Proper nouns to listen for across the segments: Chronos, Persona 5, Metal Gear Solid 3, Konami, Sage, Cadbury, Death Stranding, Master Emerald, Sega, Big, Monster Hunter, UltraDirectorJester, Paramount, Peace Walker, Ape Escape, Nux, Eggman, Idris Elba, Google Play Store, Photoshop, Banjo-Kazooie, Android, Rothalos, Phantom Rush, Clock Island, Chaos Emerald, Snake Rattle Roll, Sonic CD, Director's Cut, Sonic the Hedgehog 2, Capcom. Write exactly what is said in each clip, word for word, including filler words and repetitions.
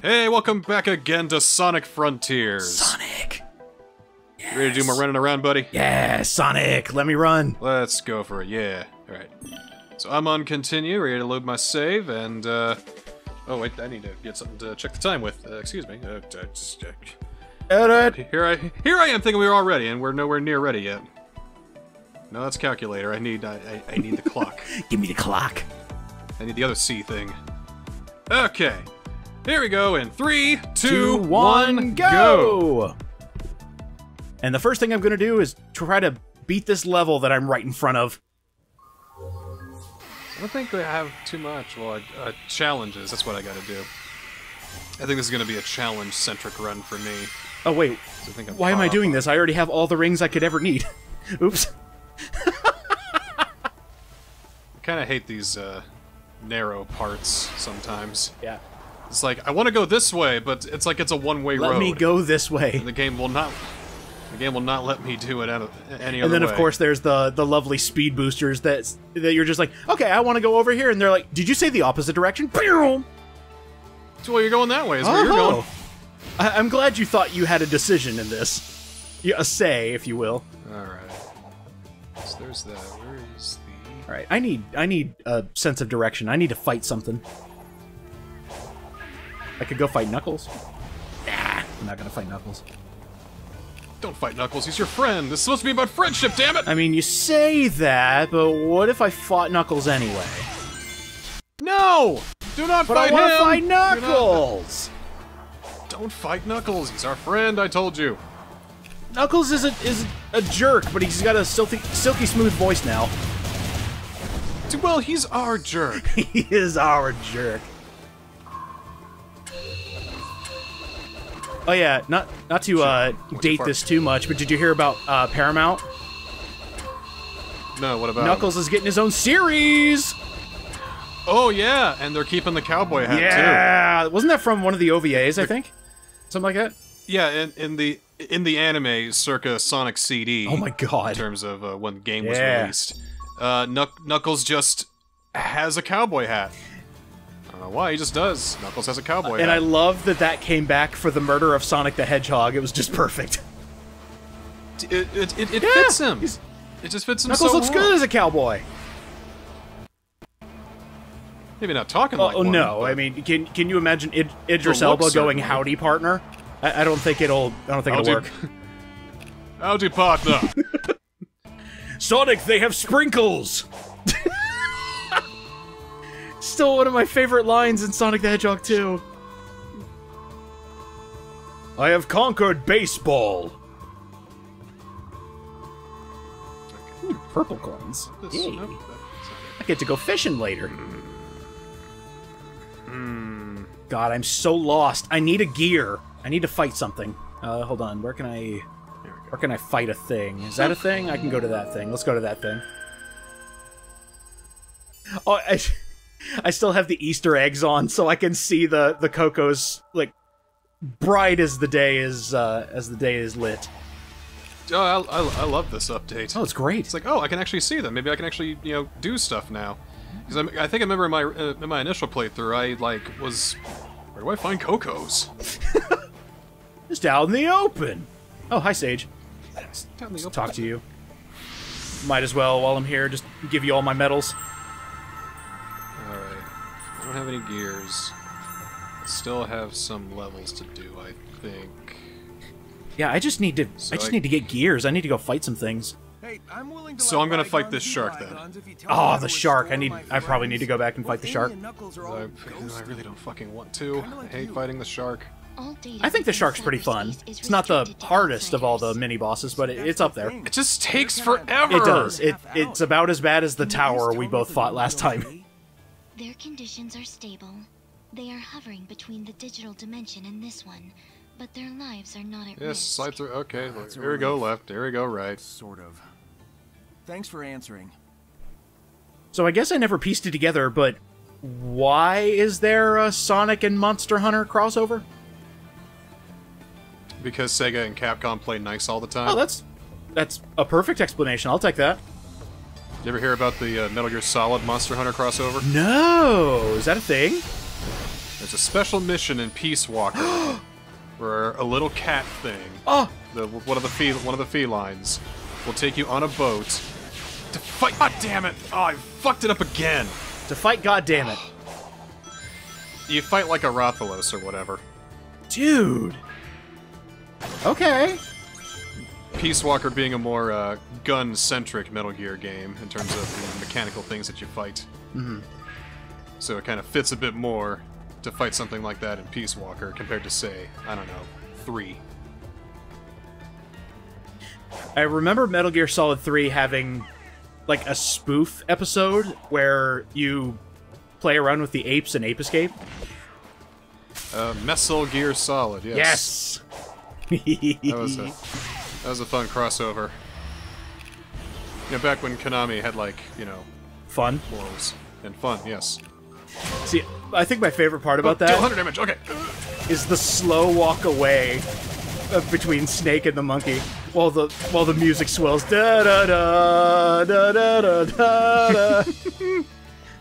Hey, welcome back again to Sonic Frontiers. Sonic! Yes. Ready to do my running around, buddy? Yeah, Sonic, let me run. Let's go for it, yeah. Alright. So I'm on continue, ready to load my save, and, uh... oh, wait, I need to get something to check the time with. Uh, excuse me. Uh, just, uh, Edit! Here I, here I am thinking we were all ready, and we're nowhere near ready yet. No, that's calculator. I need, I, I, I need the clock. Give me the clock. I need the other C thing. Okay. Here we go in three, two, two one, one go. go! And the first thing I'm gonna do is try to beat this level that I'm right in front of. I don't think I have too much. Well, uh, challenges, that's what I gotta do. I think this is gonna be a challenge-centric run for me. Oh wait, I think I'm why am I doing this? I already have all the rings I could ever need. Oops. I kinda hate these uh, narrow parts sometimes. Yeah. It's like, I want to go this way, but it's like it's a one-way road. Let me go this way. And the game will not, the game will not let me do it out of any other way. And then, of course, there's the the lovely speed boosters that that you're just like, okay, I want to go over here, and they're like, did you say the opposite direction? Boom! So, well, you're going that way. Is where oh. you're going. I, I'm glad you thought you had a decision in this, a say, if you will. All right. So there's that. Where is the? All right. I need I need a sense of direction. I need to fight something. I could go fight Knuckles. Nah, I'm not gonna fight Knuckles. Don't fight Knuckles, he's your friend! This is supposed to be about friendship, damn it! I mean, you say that, but what if I fought Knuckles anyway? No! Do not but fight I wanna him! fight Knuckles! Do not... Don't fight Knuckles, he's our friend, I told you. Knuckles is a, is a jerk, but he's got a silky, silky smooth voice now. Well, he's our jerk. He is our jerk. Oh yeah, not not to uh, date this too much, but did you hear about uh, Paramount? No, what about Knuckles him? is getting his own series? Oh yeah, and they're keeping the cowboy hat yeah. too. Yeah, wasn't that from one of the O V As? They're, I think, something like that. Yeah, in, in the in the anime circa Sonic C D. Oh my god! In terms of uh, when the game yeah. was released, uh, Knuck Knuckles just has a cowboy hat. I don't know why, he just does. Knuckles has a cowboy hat. And I love that that came back for the murder of Sonic the Hedgehog. It was just perfect. It, it, it, it yeah, fits him. It just fits him Knuckles so looks well. good as a cowboy. Maybe not talking oh, like oh, one. Oh no, I mean, can can you imagine Id Idris Elba going howdy partner? I, I don't think it'll, I don't think howdy. it'll work. Howdy partner. Sonic, they have sprinkles! Still one of my favorite lines in Sonic the Hedgehog two. I have conquered baseball. Ooh, purple coins. Yay. I get to go fishing later. Mm. God, I'm so lost. I need a gear. I need to fight something. Uh, hold on. Where can I? Where can I fight a thing? Is that a thing? I can go to that thing. Let's go to that thing. Oh. I, I still have the Easter eggs on, so I can see the the Coco's like bright as the day is uh, as the day is lit. Oh, I, I, I love this update. Oh, it's great. It's like, oh, I can actually see them. Maybe I can actually you know do stuff now. Because I think I remember in my uh, in my initial playthrough, I like was where do I find Coco's? Just out in the open. Oh, hi Sage. Just out in the open. Talk to you. Might as well while I'm here, just give you all my medals. I don't have any gears. I still have some levels to do, I think. Yeah, I just need to. So I just I, need to get gears. I need to go fight some things. Hey, I'm willing to so I'm gonna fight this shark then. Oh, the shark! I need. I probably need to go back and fight the shark. I, I really don't fucking want to. I hate fighting the shark. I think the shark's pretty fun. It's not the hardest of all the mini bosses, but it, it's up there. It just takes forever. It does. It it's about as bad as the tower we both fought last time. Their conditions are stable. They are hovering between the digital dimension and this one, but their lives are not at risk. Yes, slide through. Okay, look, here we go left, here we go right. Sort of. Thanks for answering. So I guess I never pieced it together, but why is there a Sonic and Monster Hunter crossover? Because Sega and Capcom play nice all the time. Oh, that's that's a perfect explanation. I'll take that. You ever hear about the uh, Metal Gear Solid Monster Hunter crossover? No! Is that a thing? There's a special mission in Peace Walker where a little cat thing, oh! the, one of the fee, one of the felines, will take you on a boat to fight. God damn it! Oh, I fucked it up again. To fight, god damn it. You fight like a Rothalos or whatever. Dude. Okay. Peace Walker being a more uh, gun-centric Metal Gear game in terms of the mechanical things that you fight. Mm-hmm. So it kind of fits a bit more to fight something like that in Peace Walker compared to, say, I don't know, three. I remember Metal Gear Solid three having, like, a spoof episode where you play around with the apes in Ape Escape. Uh, Metal Gear Solid, yes. Yes! That was a... That was a fun crossover. You know, back when Konami had, like, you know... Fun? Morals. And fun, yes. See, I think my favorite part about oh, that... one hundred damage, okay! ...is the slow walk away between Snake and the monkey while the while the music swells. Da-da-da, da-da-da, da-da.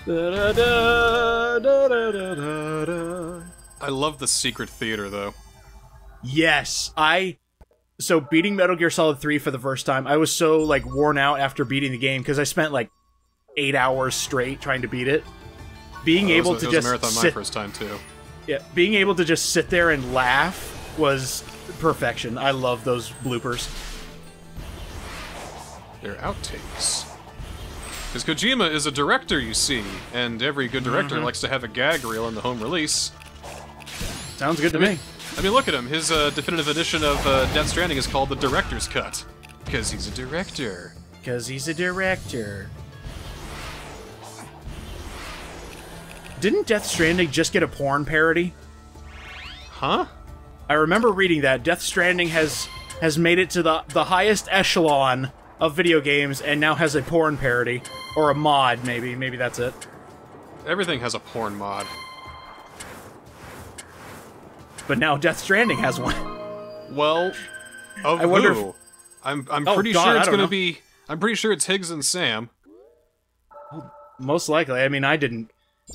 Da-da-da, da-da-da-da-da. I love the secret theater, though. Yes, I... So, beating Metal Gear Solid three for the first time, I was so, like, worn out after beating the game, because I spent, like, eight hours straight trying to beat it. Being oh, able was, to just marathon sit... my first time, too. Yeah, being able to just sit there and laugh was perfection. I love those bloopers. They're outtakes. Because Kojima is a director, you see, and every good director mm-hmm. likes to have a gag reel in the home release. Sounds good to I mean, me. I mean, look at him. His uh, definitive edition of uh, Death Stranding is called the Director's Cut. Because he's a director. Because he's a director. Didn't Death Stranding just get a porn parody? Huh? I remember reading that. Death Stranding has has made it to the, the highest echelon of video games and now has a porn parody. Or a mod, maybe. Maybe that's it. Everything has a porn mod. But now Death Stranding has one. Well, of I wonder who? If... I'm I'm oh, pretty God, sure it's going to be. I'm pretty sure it's Higgs and Sam. Well, most likely. I mean, I didn't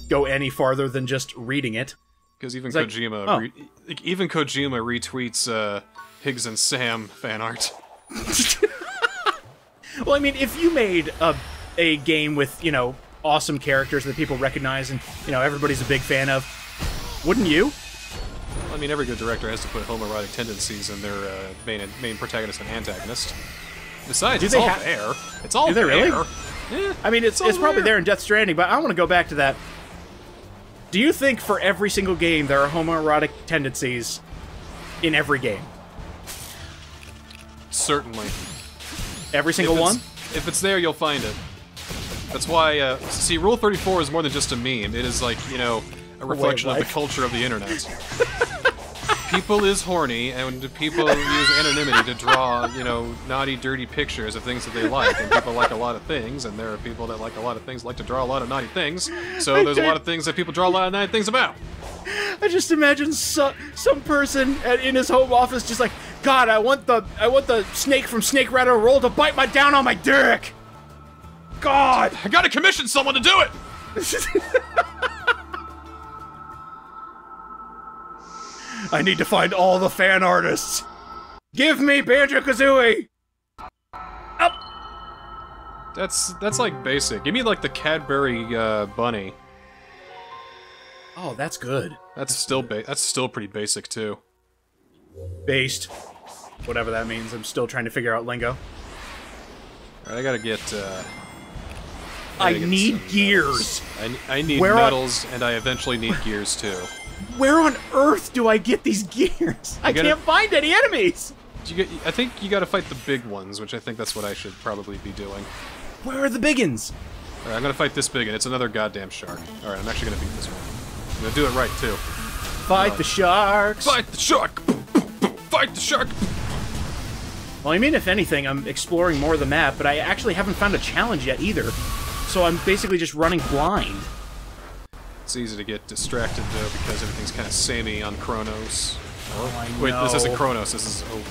go any farther than just reading it. Because even it's Kojima, like, oh. re even Kojima retweets uh, Higgs and Sam fan art. Well, I mean, if you made a a game with, you know, awesome characters that people recognize and, you know, everybody's a big fan of, wouldn't you? I mean, every good director has to put homoerotic tendencies in their uh, main main protagonist and antagonist. Besides, it's all there. It's all there. Really? Yeah, I mean, it's, it's, it's there. Probably there in Death Stranding, but I want to go back to that. Do you think for every single game there are homoerotic tendencies in every game? Certainly. Every single if one? If it's there, you'll find it. That's why, uh, see, Rule thirty-four is more than just a meme. It is like, you know, a reflection of the culture of the internet. People is horny, and people use anonymity to draw, you know, naughty, dirty pictures of things that they like, and people like a lot of things, and there are people that like a lot of things, like to draw a lot of naughty things, so there's a lot of things that people draw a lot of naughty things about. I just imagine so, some person at, in his home office just like, God, I want the I want the snake from Snake Rattle Roll to bite my down on my dick! God! I gotta commission someone to do it! I need to find all the fan artists. Give me Banjo-Kazooie. Oh. That's that's like basic. Give me like the Cadbury uh, bunny. Oh, that's good. That's, that's still ba that's still pretty basic too. Based, whatever that means. I'm still trying to figure out lingo. All right, I gotta get. Uh, I, gotta I get need gears. I, I need Where metals, and I eventually need gears too. Where on earth do I get these gears? I gotta, can't find any enemies! You get, I think you gotta fight the big ones, which I think that's what I should probably be doing. Where are the biggins? Alright, I'm gonna fight this biggin. It's another goddamn shark. Alright, I'm actually gonna beat this one. I'm gonna do it right, too. Fight uh, the sharks! Fight the shark! Fight the shark! Well, I mean, if anything, I'm exploring more of the map, but I actually haven't found a challenge yet, either. So I'm basically just running blind. It's easy to get distracted, though, because everything's kind of samey on Chronos. Oh, I know. Wait, this isn't Chronos, this is... Oh.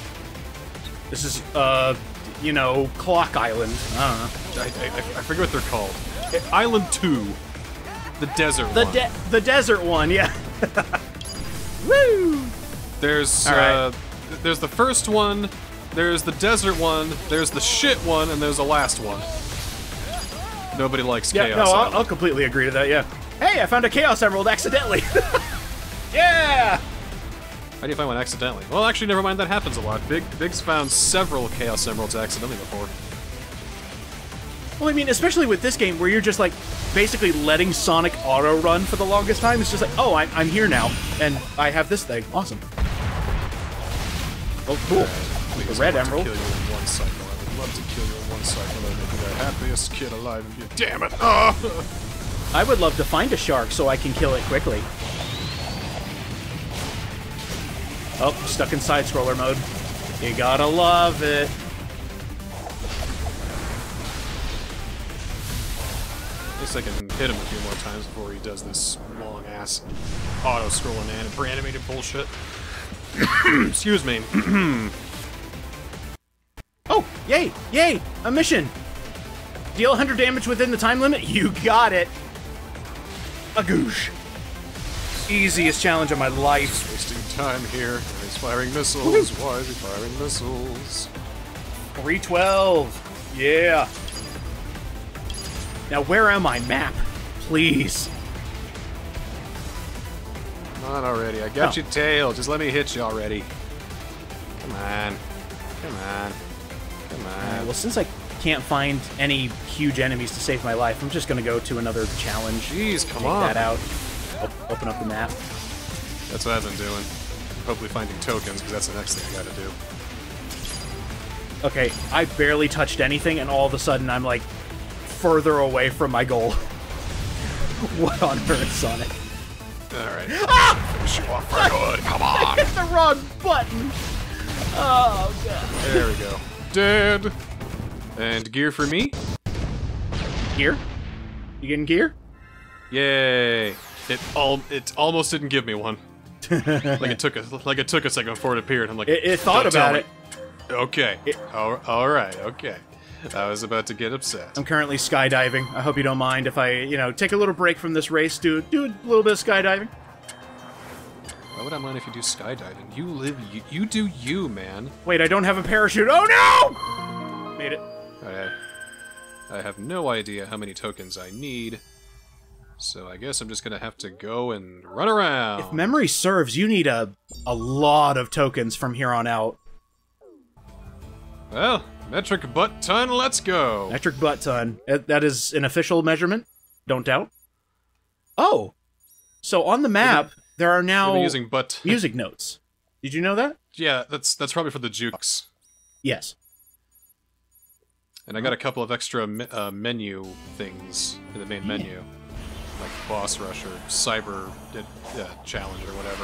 This is, uh, you know, Clock Island. I don't know. I, I, I forget what they're called. Island two. The desert the one. The de the desert one, yeah. Woo! There's right. uh, there's the first one, there's the desert one, there's the shit one, and there's the last one. Nobody likes yeah, Chaos Emerald. No, I'll, I'll completely agree to that, yeah. Hey, I found a Chaos Emerald accidentally! Yeah! How do you find one accidentally? Well, actually, never mind, that happens a lot. Big, Big's found several Chaos Emeralds accidentally before. Well, I mean, especially with this game, where you're just, like, basically letting Sonic auto-run for the longest time. It's just like, oh, I'm, I'm here now, and I have this thing. Awesome. Oh, cool. Please, the red I'd love emerald. To kill you in one cycle. I would love to kill you in one cycle. I'd make you the happiest kid alive if you... Damn it! Oh. I would love to find a shark so I can kill it quickly. Oh, stuck in side-scroller mode. You gotta love it. At least I can hit him a few more times before he does this long-ass auto-scrolling and reanimated bullshit. Excuse me. Oh, yay! Yay! A mission! Deal one hundred damage within the time limit? You got it! A goosh. Easiest challenge of my life. Just wasting time here. He's firing missiles. Why is he firing missiles? three twelve! Yeah! Now, where am I, map? Please. Come on already. I got no. your tail. Just let me hit you already. Come on. Come on. Come on. Right, well, since I can't find any huge enemies to save my life, I'm just going to go to another challenge. Jeez, come Take on. Take that out. I'll open up the map. That's what I've been doing. Hopefully finding tokens, because that's the next thing I got to do. Okay, I barely touched anything, and all of a sudden I'm like... further away from my goal. What on earth, Sonic? Alright. Ah! Finish you off for good, come on! I hit the wrong button! Oh, God. There we go. Dead! And gear for me? Gear? You getting gear? Yay! It all it almost didn't give me one. like it took a like it took a second before it appeared. I'm like, It, it thought about it. Me. Okay. It, all, all right, okay. I was about to get upset. I'm currently skydiving. I hope you don't mind if I, you know, take a little break from this race, do, do a little bit of skydiving. Why would I mind if you do skydiving? You live, you, you do you, man. Wait, I don't have a parachute. Oh, no! Made it. Alright. I have no idea how many tokens I need, so I guess I'm just gonna have to go and run around. If memory serves, you need a, a lot of tokens from here on out. Well... metric butt ton, let's go! Metric butt ton. That is an official measurement, don't doubt. Oh! So on the map, there are now using butt music notes. Did you know that? Yeah, that's that's probably for the jukes. Yes. And I got a couple of extra me uh, menu things in the main yeah. menu. Like Boss Rush or Cyber uh, Challenge or whatever.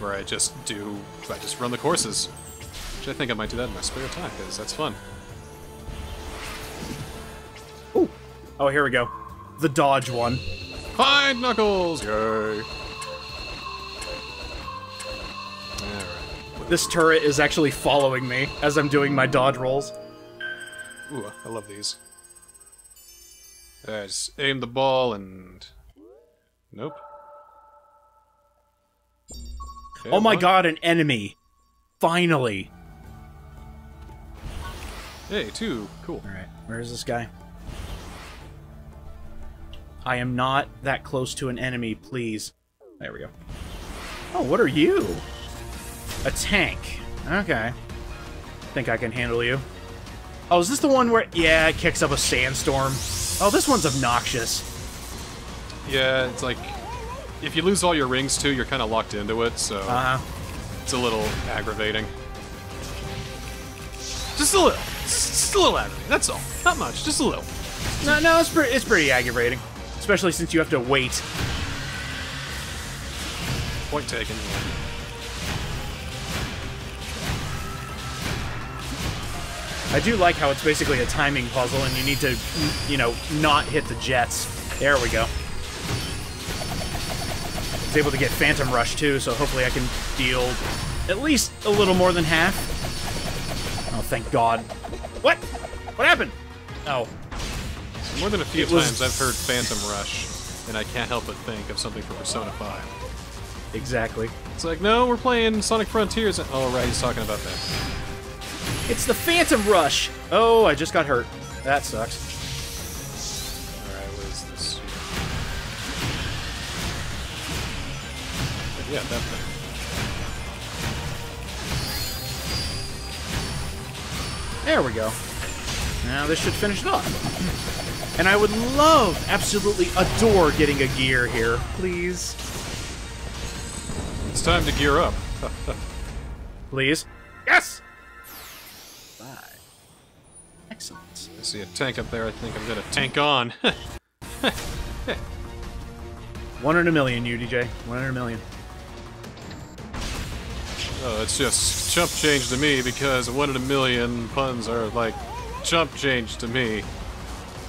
Where I just do... I just run the courses. I think I might do that in my spare time, because that's fun. Ooh. Oh, here we go. The dodge one. Find Knuckles! Yay! Alright. This turret is actually following me as I'm doing my dodge rolls. Ooh, I love these. Alright, just aim the ball and... Nope. Okay, oh my god, an enemy! Finally! Hey, two. Cool. Alright, where is this guy? I am not that close to an enemy, please. There we go. Oh, what are you? A tank. Okay. Think I can handle you. Oh, is this the one where... Yeah, it kicks up a sandstorm. Oh, this one's obnoxious. Yeah, it's like... If you lose all your rings, too, you're kind of locked into it, so... Uh-huh. It's a little aggravating. Just a little. Just a little aggravating, that's all. Not much, just a little. No, no, it's, pre it's pretty aggravating. Especially since you have to wait. Point taken. I do like how it's basically a timing puzzle and you need to, you know, not hit the jets. There we go. I was able to get Phantom Rush too, so hopefully I can deal at least a little more than half. Oh, thank God. What? What happened? Oh. More than a few it times was... I've heard Phantom Rush, and I can't help but think of something for Persona five. Exactly. It's like, no, we're playing Sonic Frontiers. Oh, right, he's talking about that. It's the Phantom Rush! Oh, I just got hurt. That sucks. Alright, what is this? Yeah, that thing. There we go. Now this should finish it off. And I would love, absolutely adore getting a gear here. Please. It's time to gear up. Please. Yes! Bye. Excellent. I see a tank up there. I think I'm going to tank on. One in a million, U D J. One in a million. Oh, it's just chump change to me because one in a million puns are like chump change to me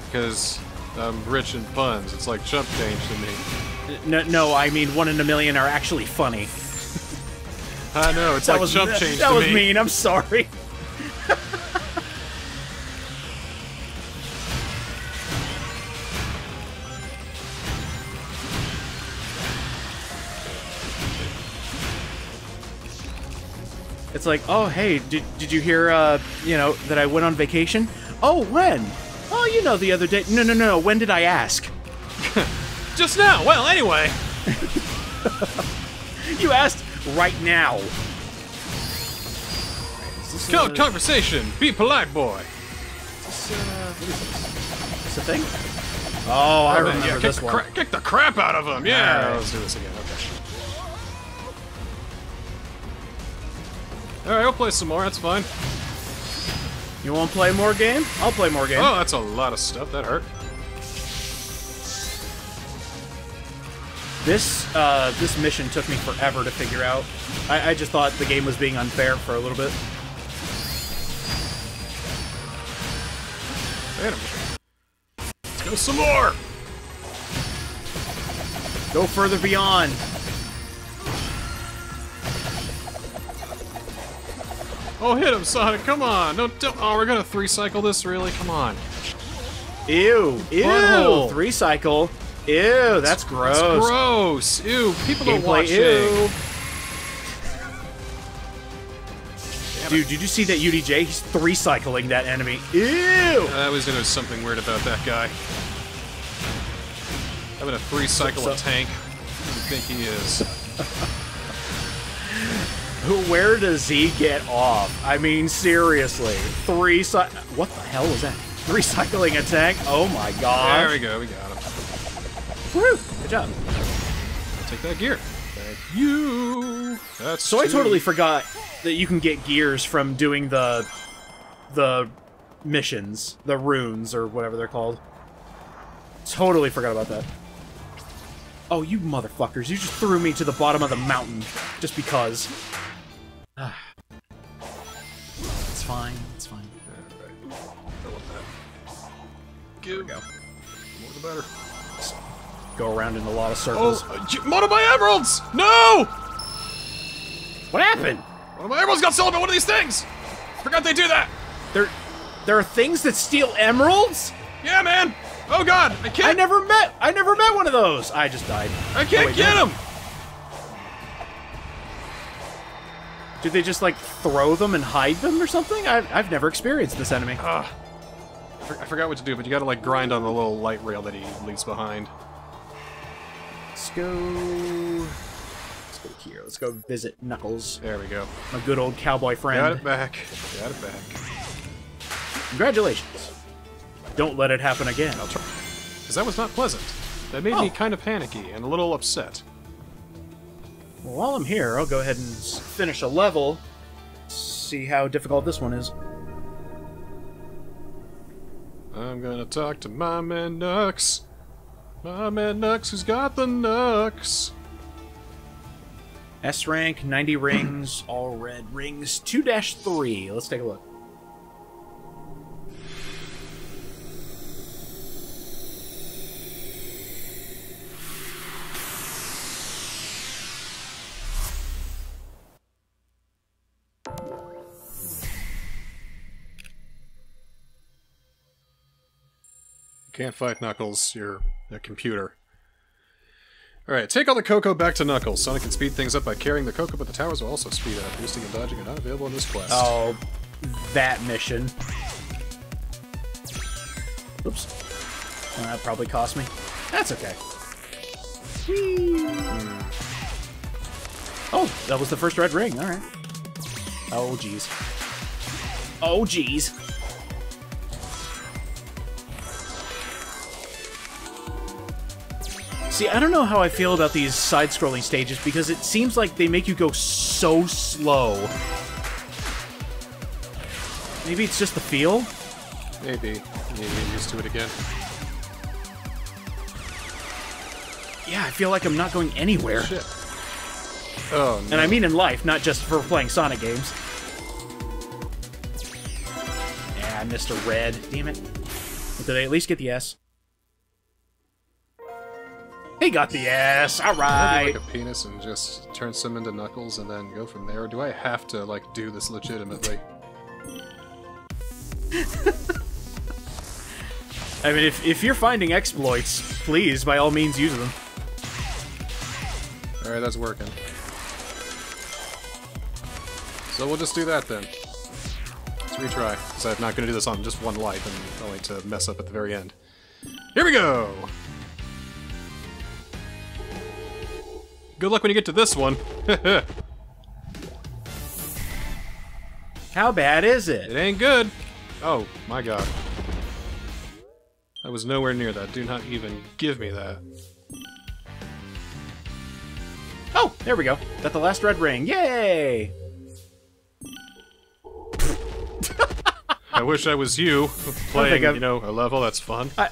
because I'm rich in puns. It's like chump change to me. No, no, I mean one in a million are actually funny. I know, it's that like was, chump change that, that to me. That was mean, I'm sorry. It's like, oh, hey, did, did you hear, uh, you know, that I went on vacation? Oh, when? Oh, you know, the other day. No, no, no, no. When did I ask? Just now. Well, anyway. You asked right now. Right, Code a... conversation. Be polite, boy. Is this, uh, what is this? Is this a thing? Oh, oh I remember, remember yeah, this one. Cra kick the crap out of him. Yeah. All right, let's do this again. Okay. Alright, I'll play some more, that's fine. You wanna play more game? I'll play more game. Oh, that's a lot of stuff, that hurt. This, uh, this mission took me forever to figure out. I, I just thought the game was being unfair for a little bit. Let's go some more! Go further beyond! Oh, hit him, Sonic! Come on! No, don't. Oh, we're gonna three-cycle this, really? Come on! Ew! Ew! Three-cycle! Ew! That's, that's gross! That's gross! Ew! People don't watch it. Dude, did you see that U D J? He's three-cycling that enemy. Ew! I was gonna do something weird about that guy. I'm gonna three-cycle a tank. Who do you think he is? Where does he get off? I mean, seriously. Three si- What the hell was that? Three cycling attack? Oh my god. There we go, we got him. Woo! Good job. I'll take that gear. Thank you! That's so two. I totally forgot that you can get gears from doing the... the missions. The runes, or whatever they're called. Totally forgot about that. Oh, you motherfuckers. You just threw me to the bottom of the mountain. Just because. It's fine. It's fine. All right. I love that. Give. There we go. More the better. Just go around in a lot of circles. Oh, one of my emeralds! No! What happened? One of my emeralds got stolen by one of these things. Forgot they do that. There, there are things that steal emeralds. Yeah, man. Oh God, I can't. I never met. I never met one of those. I just died. I can't oh, wait, get him. Did they just, like, throw them and hide them or something? I've, I've never experienced this enemy. Uh, I, for I forgot what to do, but you gotta, like, grind on the little light rail that he leaves behind. Let's go... Let's go here. Let's go visit Knuckles. There we go. My good old cowboy friend. Got it back. Got it back. Congratulations. Don't let it happen again. I'll try. Because that was not pleasant. That made oh. me kind of panicky and a little upset. Well, while I'm here, I'll go ahead and finish a level. See how difficult this one is. I'm gonna talk to my man Nux. My man Nux who's got the Nux. S rank, ninety rings, all red rings, two dash three. Let's take a look. Can't fight Knuckles, you're a computer. Alright, take all the cocoa back to Knuckles. Sonic can speed things up by carrying the cocoa, but the towers will also speed up. Boosting and dodging are not available in this quest. Oh, that mission. Oops. Well, that probably cost me. That's okay. Mm. Oh, that was the first red ring. Alright. Oh, geez. Oh, geez. See, I don't know how I feel about these side-scrolling stages, because it seems like they make you go so slow. Maybe it's just the feel? Maybe. You need to get used to it again. Yeah, I feel like I'm not going anywhere. Shit. Oh, no. And I mean in life, not just for playing Sonic games. Yeah, I missed a red. Damn it. Did I at least get the S? He got the ass. All right. Like a penis and just turn some into Knuckles and then go from there. Or do I have to like do this legitimately? I mean, if if you're finding exploits, please by all means use them. All right, that's working. So we'll just do that then. Let's retry, because I'm not going to do this on just one life and only to mess up at the very end. Here we go. Good luck when you get to this one. How bad is it? It ain't good. Oh, my God. I was nowhere near that. Do not even give me that. Oh, there we go. Got the last red ring. Yay! I wish I was you playing, you know, a level. That's fun. I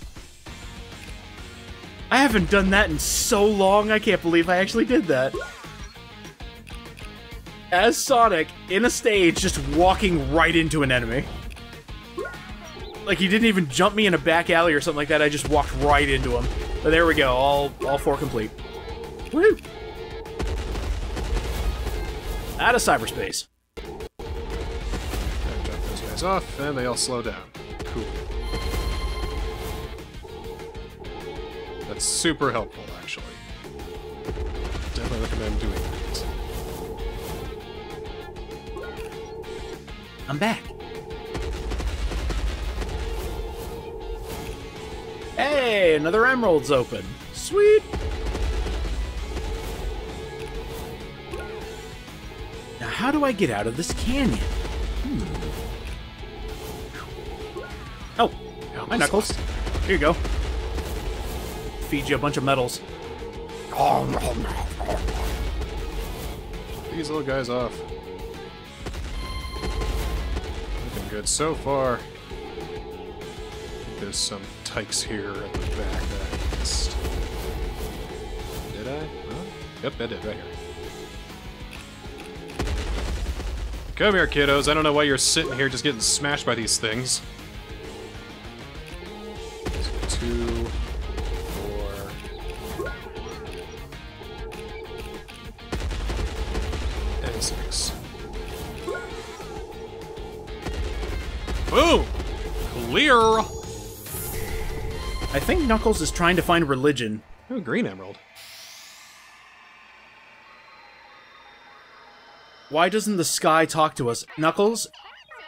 I haven't done that in so long, I can't believe I actually did that. As Sonic, in a stage, just walking right into an enemy. Like, he didn't even jump me in a back alley or something like that, I just walked right into him. But there we go, all, all four complete. Woo! Out of cyberspace. Drop those guys off, and they all slow down. Cool. That's super helpful, actually. Definitely recommend doing that. I'm back. Hey, another emerald's open. Sweet. Now, how do I get out of this canyon? Hmm. Oh, my Knuckles. Here you go. Feed you a bunch of medals. These little guys off. Looking good so far. There's some tykes here at the back that I missed. Did I? Huh? Yep, I did, right here. Come here, kiddos. I don't know why you're sitting here just getting smashed by these things. There's two. Boom! Clear! I think Knuckles is trying to find religion. Ooh, green emerald. Why doesn't the sky talk to us? Knuckles,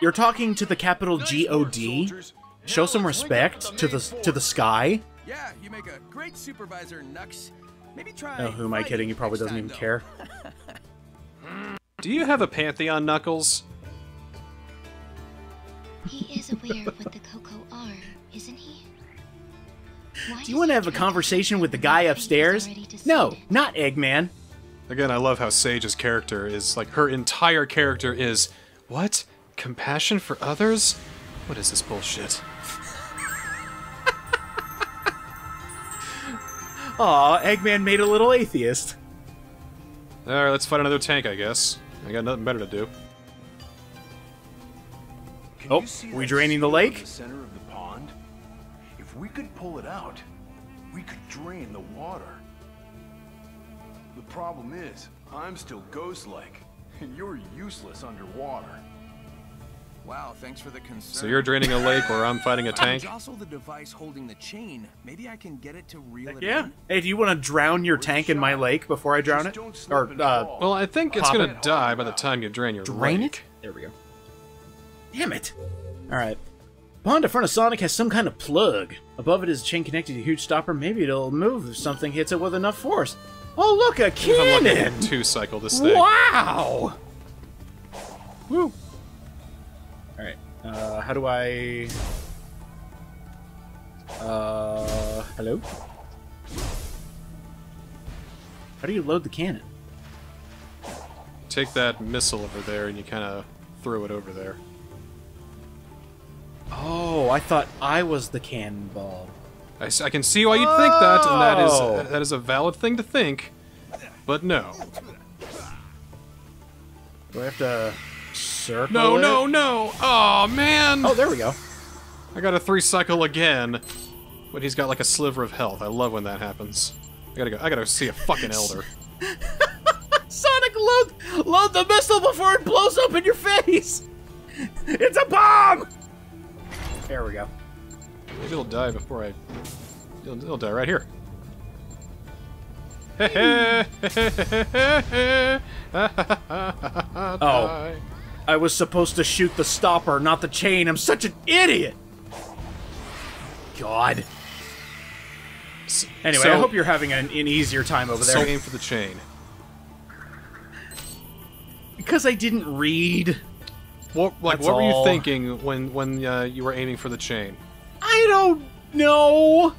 you're talking to the capital G O D? Show some respect to the to the sky? Yeah, you make a great supervisor, Nux. Maybe try. Oh, who am I kidding? He probably doesn't even care. Do you have a pantheon, Knuckles? He is aware of what the cocoa are, isn't he? Why do you want to have a conversation with the guy upstairs? No, not Eggman. Again, I love how Sage's character is, like, her entire character is, what? Compassion for others? What is this bullshit? Aw, Eggman made a little atheist. Alright, let's fight another tank, I guess. I got nothing better to do. Oh, are we draining the lake? The center of the pond? If we could pull it out, we could drain the water. The problem is, I'm still ghost-like, and you're useless underwater. Wow, thanks for the concern. So you're draining a lake where I'm fighting a tank? I jostle the device holding the chain. Maybe I can get it to reel it in. Yeah. Hey, do you want to drown your tank in my lake before I drown it? Or, uh, well, I think it's going to die by the time you drain your lake. Drain it? There we go. Damn it. All right. Pond in front of Sonic has some kind of plug. Above it is a chain connected to a huge stopper. Maybe it'll move if something hits it with enough force. Oh, look, a cannon! I'm two cycle this thing. Wow! Woo. Alright, uh, how do I... Uh, hello? How do you load the cannon? Take that missile over there and you kind of throw it over there. Oh, I thought I was the cannonball. I, I can see why you'd oh! think that, and that is, that is a valid thing to think, but no. Do I have to... Circle no, it? no, no! Aw, oh, man! Oh, there we go. I got a three-cycle again, but he's got like a sliver of health. I love when that happens. I gotta go. I gotta see a fucking elder. Sonic, load, load the missile before it blows up in your face! It's a bomb! There we go. Maybe it'll die before I... It'll, it'll die right here. Oh. I was supposed to shoot the stopper, not the chain. I'm such an idiot! God. Anyway, so, I hope you're having an, an easier time over there. So aim for the chain. Because I didn't read. What, like, what were you thinking when, when uh, you were aiming for the chain? I don't know!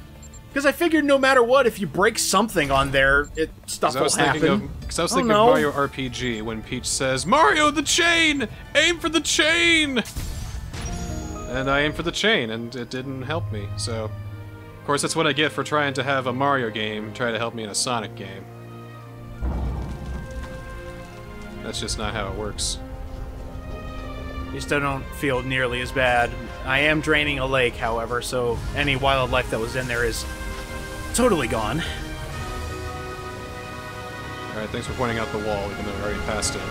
Because I figured no matter what, if you break something on there, it stuff will happen. Because I was thinking of Mario R P G when Peach says, Mario, the chain! Aim for the chain! And I aimed for the chain, and it didn't help me, so... Of course, that's what I get for trying to have a Mario game try to help me in a Sonic game. That's just not how it works. You still don't feel nearly as bad. I am draining a lake, however, so any wildlife that was in there is totally gone. Alright, thanks for pointing out the wall, even though we already passed it.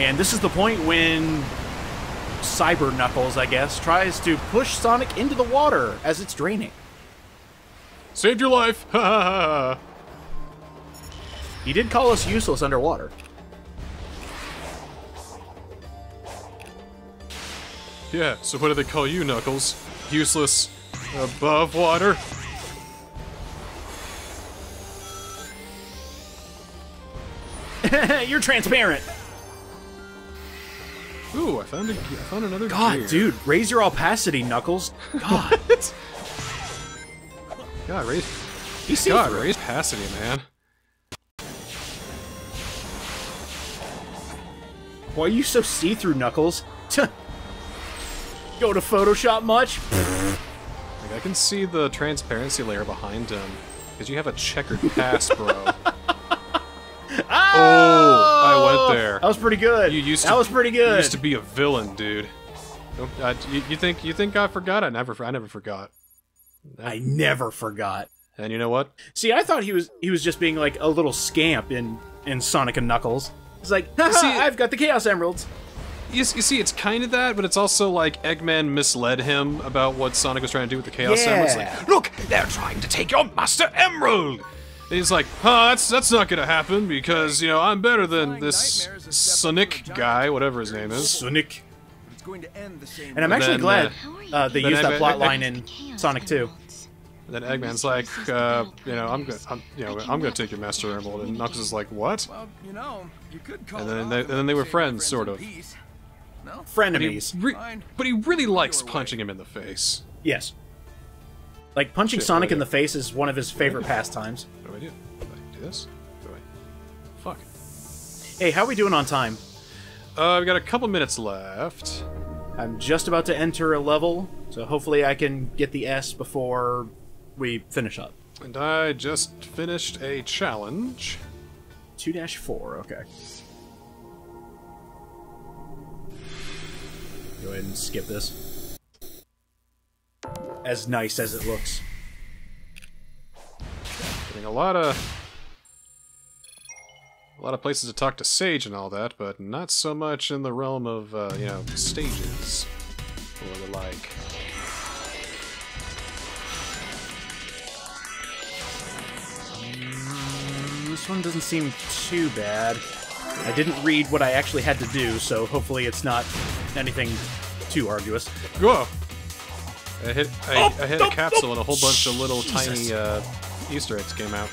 And this is the point when Cyber Knuckles, I guess, tries to push Sonic into the water as it's draining. Saved your life! Ha ha ha! He did call us useless underwater. Yeah, so what do they call you, Knuckles? Useless above water? You're transparent! Ooh, I found, a, I found another God, gear. Dude, raise your opacity, Knuckles. God. God, raise... He's God, raise opacity, man. Why are you so see-through, Knuckles? Go to Photoshop much? Like, I can see the transparency layer behind him. Because you have a checkered past, bro. Oh! I went there. That was pretty good. You used to, that was pretty good. You used to be a villain, dude. I, you, you think you think I forgot? I never I never forgot. I, I never forgot. And you know what? See, I thought he was he was just being like a little scamp in in Sonic and Knuckles. It's like, see, I've got the Chaos Emeralds. You, you see, it's kind of that, but it's also like Eggman misled him about what Sonic was trying to do with the Chaos yeah. Emeralds. Like, look, they're trying to take your Master Emerald! And he's like, huh, that's, that's not gonna happen because, you know, I'm better than this Sonic guy, whatever his name is. Sonic. And I'm actually glad uh, they used that plotline in Sonic two. Then Eggman's like, uh, you know, I'm gonna, I'm, you know, I'm gonna take your Master Emerald, and Knuckles is like, what? Well, you know, you could call and then, they, and then they were friends, sort of. No? Frenemies. But he, re but he really likes punching him in the face. Yes. Like punching Shit, Sonic in the face is one of his favorite pastimes. What do I do? Do I do this? Do I? Fuck. Hey, how are we doing on time? Uh, we got a couple minutes left. I'm just about to enter a level, so hopefully I can get the S before we finish up. And I just finished a challenge. two dash four, okay. Go ahead and skip this. As nice as it looks. Getting a lot of... a lot of places to talk to Sage and all that, but not so much in the realm of, uh, you know, stages or the like. This one doesn't seem too bad. I didn't read what I actually had to do, so hopefully it's not anything too arduous. Whoa! I hit, I, oh, I hit oh, a capsule oh, and a whole bunch of little Jesus. tiny uh, Easter eggs came out.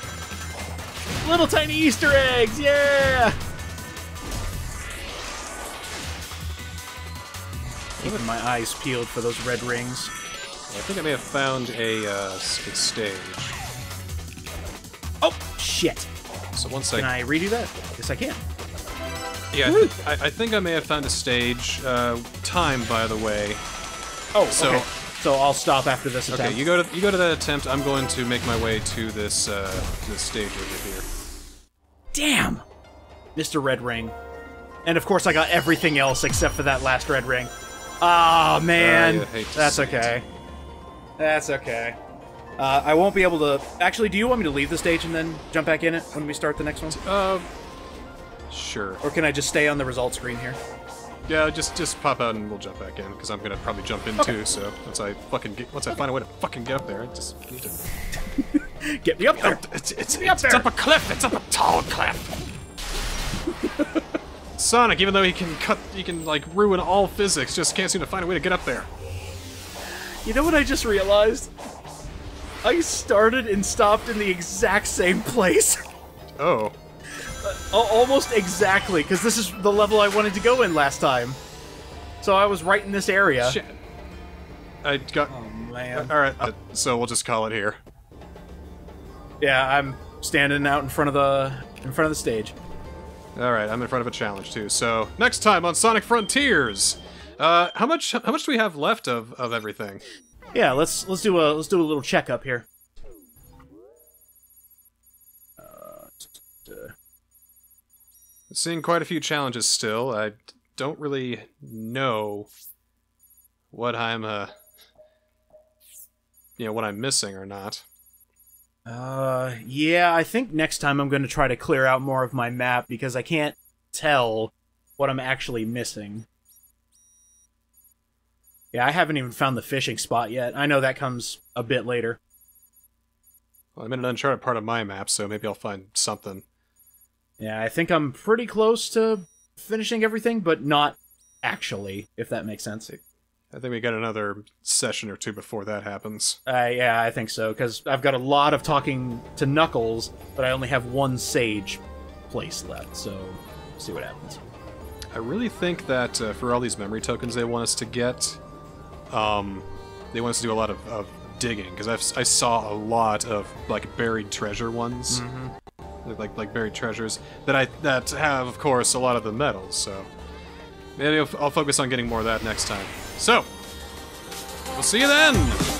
Little tiny Easter eggs! Yeah! Keeping my eyes peeled for those red rings. I think I may have found a, uh, a stage. Oh, shit! So once can I... Can I redo that? Yes, I can. Yeah, I, th I, I think I may have found a stage. Uh, time, by the way. Oh, so okay. So I'll stop after this attempt. Okay, you go to you go to that attempt. I'm going to make my way to this uh, this stage over here. Damn, Mister Red Ring, and of course I got everything else except for that last red ring. Ah, oh, man, uh, hate to that's see okay. It. That's okay. Uh, I won't be able to. Actually, do you want me to leave the stage and then jump back in it when we start the next one? Uh, sure. Or can I just stay on the results screen here? Yeah, just just pop out and we'll jump back in, because I'm gonna probably jump in okay. too. So once I fucking get, once I okay. find a way to fucking get up there, I just need to get me up there. It's it's, it's, up, it's there. up a cliff. It's up a tall cliff. Sonic, even though he can cut, he can like ruin all physics, just can't seem to find a way to get up there. You know what I just realized? I started and stopped in the exact same place. Oh. Uh, almost exactly, because this is the level I wanted to go in last time. So I was right in this area. Shit. I got... Oh, man. Uh, Alright, uh, so we'll just call it here. Yeah, I'm standing out in front of the... in front of the stage. Alright, I'm in front of a challenge, too. So, next time on Sonic Frontiers! Uh, how much... how much do we have left of, of everything? Yeah, let's let's do a let's do a little checkup here. Uh, Seeing quite a few challenges still. I don't really know what I'm uh you know what I'm missing or not. Uh, yeah, I think next time I'm going to try to clear out more of my map because I can't tell what I'm actually missing. Yeah, I haven't even found the fishing spot yet. I know that comes a bit later. Well, I'm in an uncharted part of my map, so maybe I'll find something. Yeah, I think I'm pretty close to finishing everything, but not actually, if that makes sense. I think we got another session or two before that happens. Uh, yeah, I think so, because I've got a lot of talking to Knuckles, but I only have one Sage place left, so we'll see what happens. I really think that uh, for all these memory tokens they want us to get... Um, they want us to do a lot of, of digging, because I've I saw a lot of like buried treasure ones, mm-hmm. like like buried treasures that I that have, of course, a lot of the metals. So maybe I'll, I'll focus on getting more of that next time. So we'll see you then.